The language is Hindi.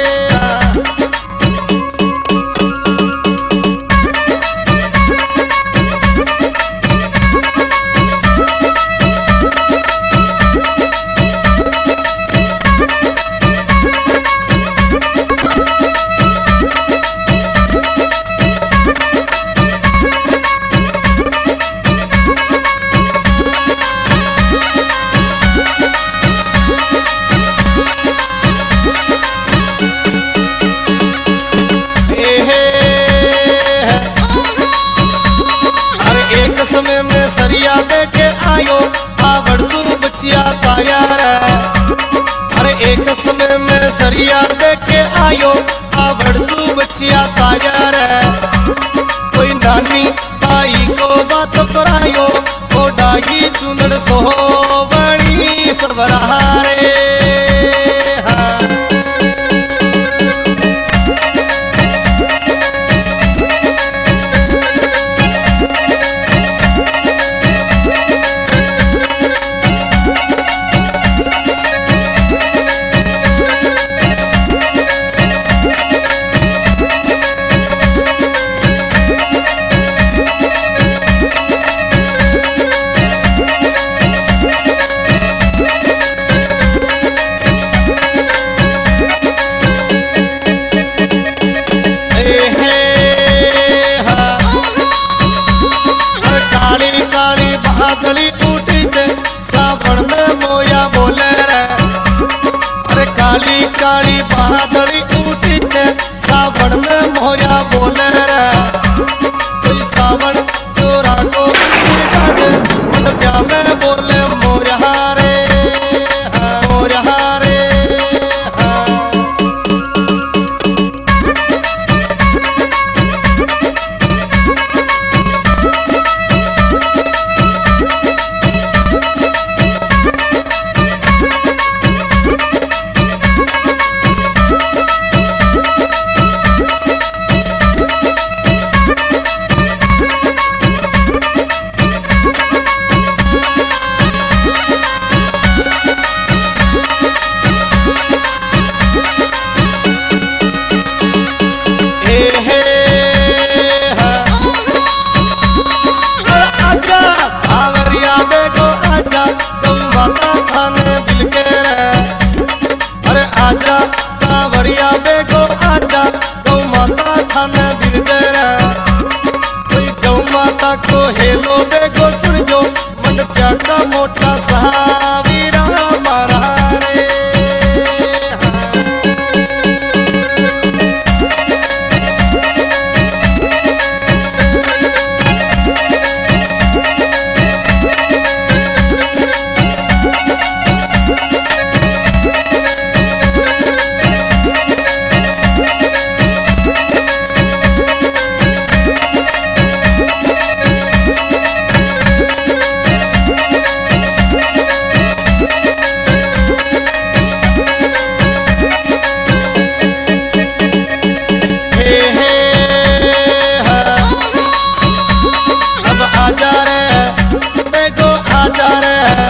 सरिया दे के आयो आवड़ सु बचिया ताया रे। अरे एक समय में सरिया दे के आयो आवड़ सु बचिया ताया रे। कोई नानी ताई को बात परायो ओ डागी चुनड़ सो बड़ी सरवरा रे। काली बादली टूटी थे सावन में मोरा बोले रे। कोई सावन चोरा को प्या में बोले मोरा रे मोरा रे। को हेलो देखो सुन जो मन का मोटा सहाबीरा मारा रे। आजा रे बेगो आजा रे।